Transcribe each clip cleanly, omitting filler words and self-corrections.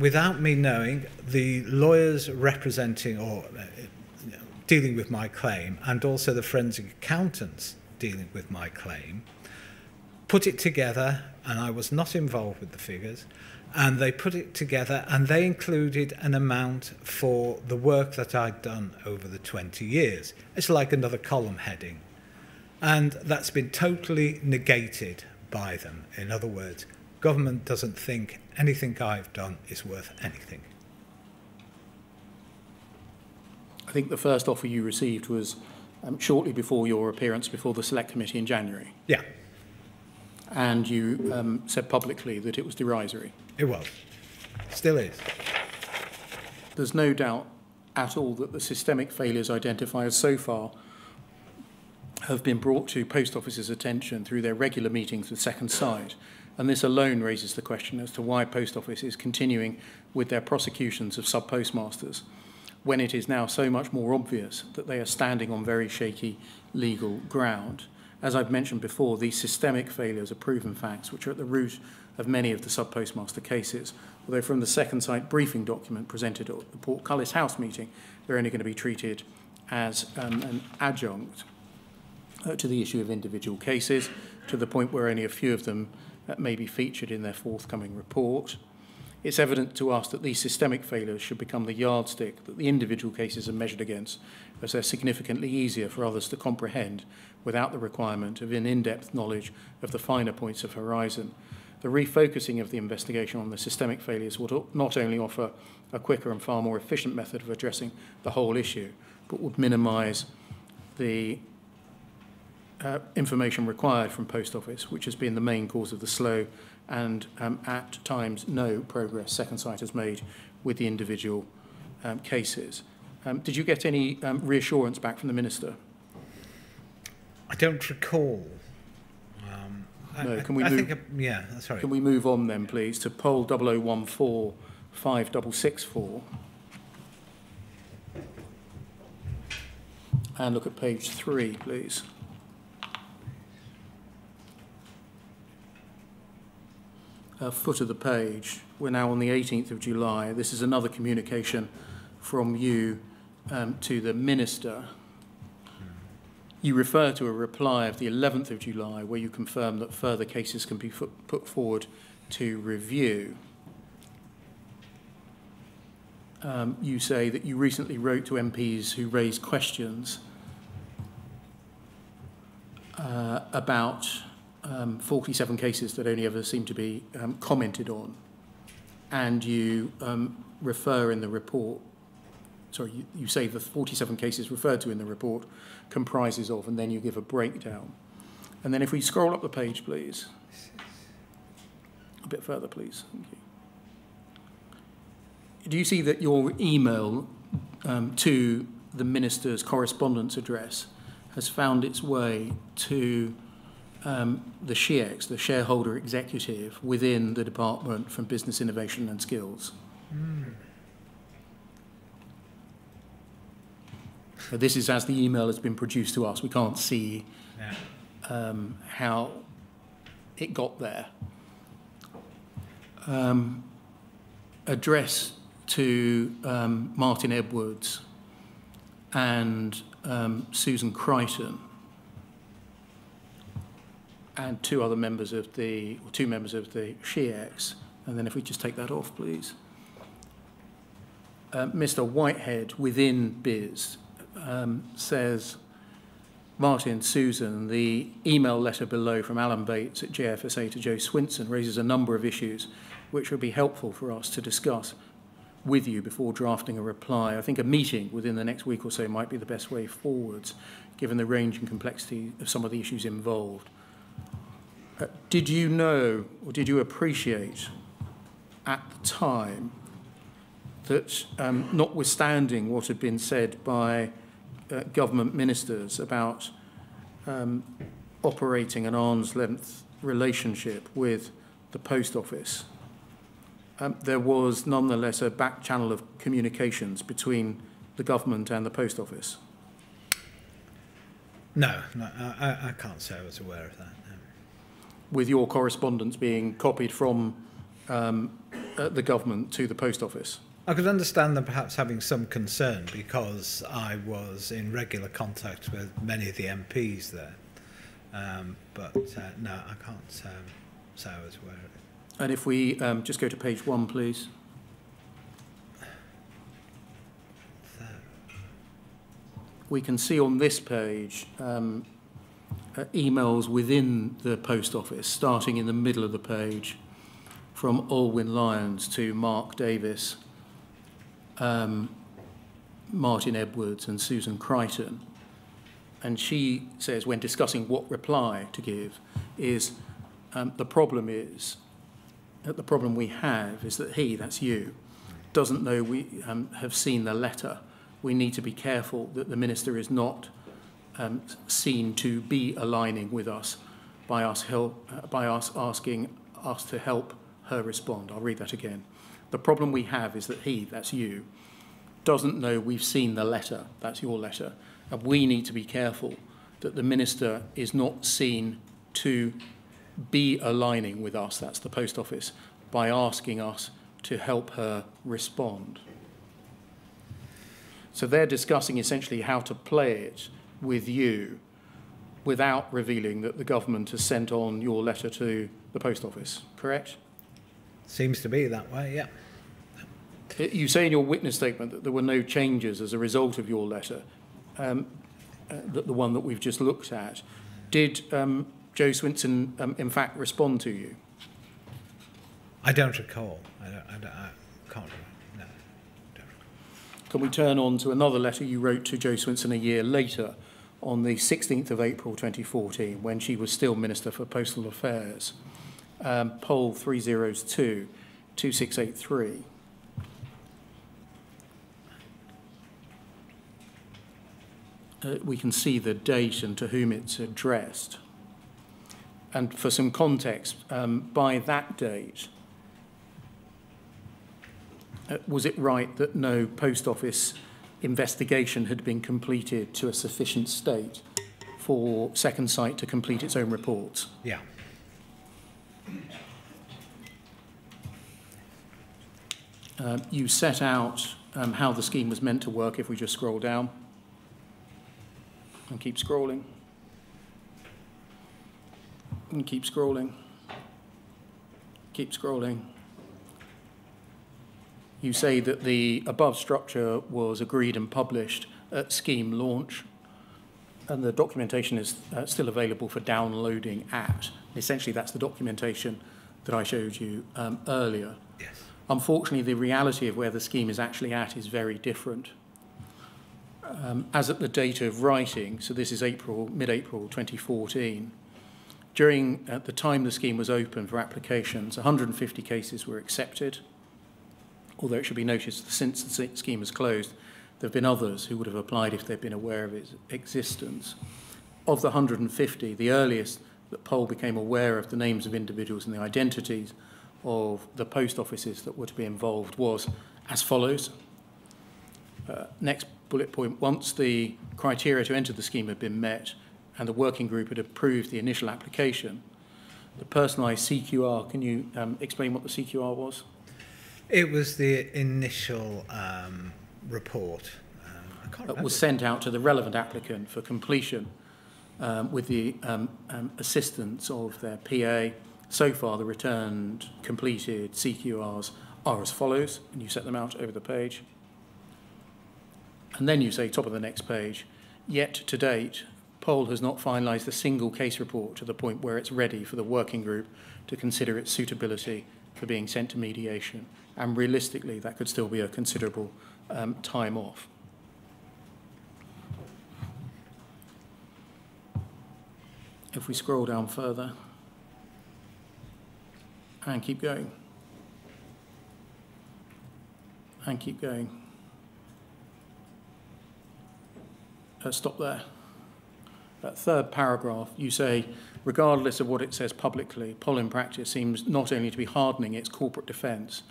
Without me knowing, the lawyers representing or dealing with my claim, and also the forensic accountants dealing with my claim, put it together, and I was not involved with the figures, and they put it together and they included an amount for the work that I'd done over the 20 years. It's like another column heading. And that's been totally negated by them. In other words, government doesn't think anything I've done is worth anything. I think the first offer you received was shortly before your appearance before the Select Committee in January. Yeah. And you said publicly that it was derisory. It was. Still is. There's no doubt at all that the systemic failures identified so far have been brought to Post Office's attention through their regular meetings with Second Sight, and this alone raises the question as to why Post Office is continuing with their prosecutions of sub-postmasters, when it is now so much more obvious that they are standing on very shaky legal ground. As I've mentioned before, these systemic failures are proven facts which are at the root of many of the sub-postmaster cases, although from the Second Sight briefing document presented at the Portcullis House meeting, they're only going to be treated as an adjunct to the issue of individual cases, to the point where only a few of them may be featured in their forthcoming report. It's evident to us that these systemic failures should become the yardstick that the individual cases are measured against, as they're significantly easier for others to comprehend without the requirement of an in-depth knowledge of the finer points of Horizon. The refocusing of the investigation on the systemic failures will not only offer a quicker and far more efficient method of addressing the whole issue, but would minimise the information required from Post Office, which has been the main cause of the slow and at times no progress Second Sight has made with the individual cases. Did you get any reassurance back from the Minister? I don't recall. No, can we move? Yeah, sorry. Can we move on then, please, to poll 001456664 and look at page 3, please. Foot of the page. We're now on the 18th of July. This is another communication from you to the Minister. You refer to a reply of the 11th of July where you confirm that further cases can be put forward to review. You say that you recently wrote to MPs who raised questions about 47 cases that only ever seem to be commented on, and you refer in the report, sorry, you say the 47 cases referred to in the report comprises of, and then you give a breakdown. And then if we scroll up the page, please, a bit further, please. Thank you. Do you see that your email to the Minister's correspondence address has found its way to the SHIEX, the shareholder executive within the Department for Business Innovation and Skills? Mm. So this is as the email has been produced to us. We can't see how it got there. Address to Martin Edwards and Susan Crichton, and two members of the SHIEX. And then if we just take that off, please. Mr. Whitehead within BIS says, Martin, Susan, the email letter below from Alan Bates at JFSA to Jo Swinson raises a number of issues which would be helpful for us to discuss with you before drafting a reply. I think a meeting within the next week or so might be the best way forwards, given the range and complexity of some of the issues involved. Did you know, or did you appreciate at the time that notwithstanding what had been said by government ministers about operating an arm's length relationship with the Post Office, there was nonetheless a back channel of communications between the government and the Post Office? No, no, I can't say I was aware of that. With your correspondence being copied from the government to the post office. I could understand them perhaps having some concern because I was in regular contact with many of the MPs there. No, I can't say I was aware of it. And if we just go to page 1, please. So. We can see on this page emails within the post office, starting in the middle of the page, from Alwyn Lyons to Mark Davis, Martin Edwards and Susan Crichton, and she says, when discussing what reply to give, is the problem we have is that he, that's you, doesn't know we have seen the letter. We need to be careful that the minister is not seen to be aligning with us by us asking us to help her respond. I'll read that again. The problem we have is that he, that's you, doesn't know we've seen the letter, that's your letter, and we need to be careful that the minister is not seen to be aligning with us, that's the post office, by asking us to help her respond. So they're discussing essentially how to play it with you without revealing that the government has sent on your letter to the post office, correct? Seems to be that way, yeah. You say in your witness statement that there were no changes as a result of your letter, the one that we've just looked at. Did Jo Swinson, in fact, respond to you? I don't recall. I can't remember. No, I don't recall. Can we turn on to another letter you wrote to Jo Swinson a year later, on the 16th of April 2014, when she was still Minister for Postal Affairs? Poll 302, 2683. We can see the date and to whom it's addressed. And for some context, by that date, was it right that no post office investigation had been completed to a sufficient state for Second Sight to complete its own reports? Yeah. You set out how the scheme was meant to work, if we just scroll down and keep scrolling and keep scrolling. You say that the above structure was agreed and published at scheme launch, and the documentation is still available for downloading at. Essentially, that's the documentation that I showed you earlier. Yes. Unfortunately, the reality of where the scheme is actually at is very different. As at the date of writing, so this is April, mid-April 2014, during at the time the scheme was open for applications, 150 cases were accepted, although it should be noticed that since the scheme was closed, there have been others who would have applied if they'd been aware of its existence. Of the 150, the earliest that Poll became aware of the names of individuals and the identities of the post offices that were to be involved was as follows. Next bullet point, once the criteria to enter the scheme had been met and the working group had approved the initial application, the personalised CQR, can you explain what the CQR was? It was the initial report. That was sent out to the relevant applicant for completion with the assistance of their PA. So far, the returned completed CQRs are as follows, and you set them out over the page. And then you say, top of the next page, yet to date, Poll has not finalised a single case report to the point where it's ready for the working group to consider its suitability for being sent to mediation. And realistically, that could still be a considerable time off. If we scroll down further and keep going and keep going, stop there. That third paragraph, you say, regardless of what it says publicly, Poll in practice seems not only to be hardening its corporate defence,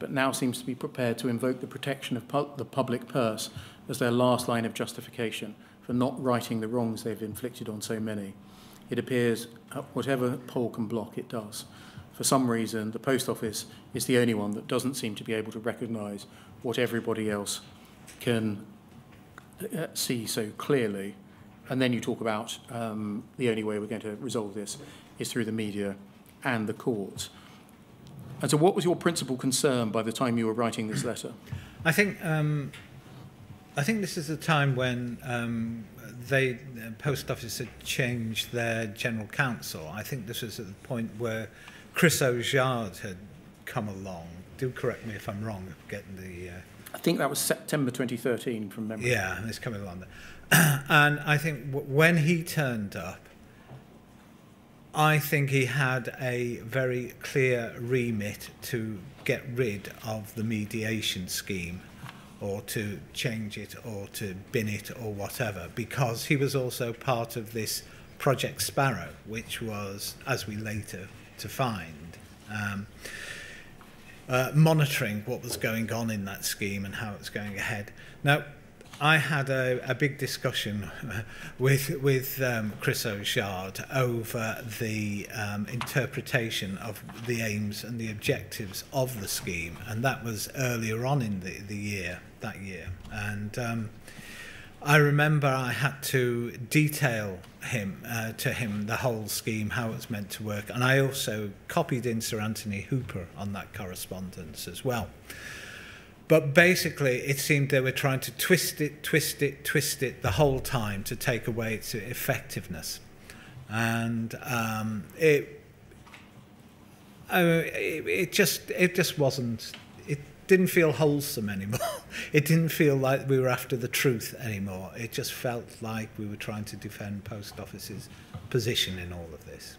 but now seems to be prepared to invoke the protection of the public purse as their last line of justification for not righting the wrongs they've inflicted on so many. It appears whatever Poll can block, it does. for some reason, the post office is the only one that doesn't seem to be able to recognise what everybody else can see so clearly. And then you talk about the only way we're going to resolve this is through the media and the courts. And so what was your principal concern by the time you were writing this letter? I think this is a time when the post office had changed their general counsel. I think this was at the point where Chris Aujard had come along. Do correct me if I'm wrong. Getting the I think that was September 2013 from memory. Yeah, and it's coming along there. And I think when he turned up, I think he had a very clear remit to get rid of the mediation scheme, or to change it, or to bin it, or whatever, because he was also part of this Project Sparrow, which was, as we later to find, monitoring what was going on in that scheme and how it's going ahead. Now, I had a big discussion with Chris Aujard over the interpretation of the aims and the objectives of the scheme, and that was earlier on in that year. And I remember I had to detail him the whole scheme, how it's meant to work, and I also copied in Sir Anthony Hooper on that correspondence as well. But basically, it seemed they were trying to twist it the whole time to take away its effectiveness. And it just wasn't, it didn't feel wholesome anymore. It didn't feel like we were after the truth anymore. It just felt like we were trying to defend post office's position in all of this.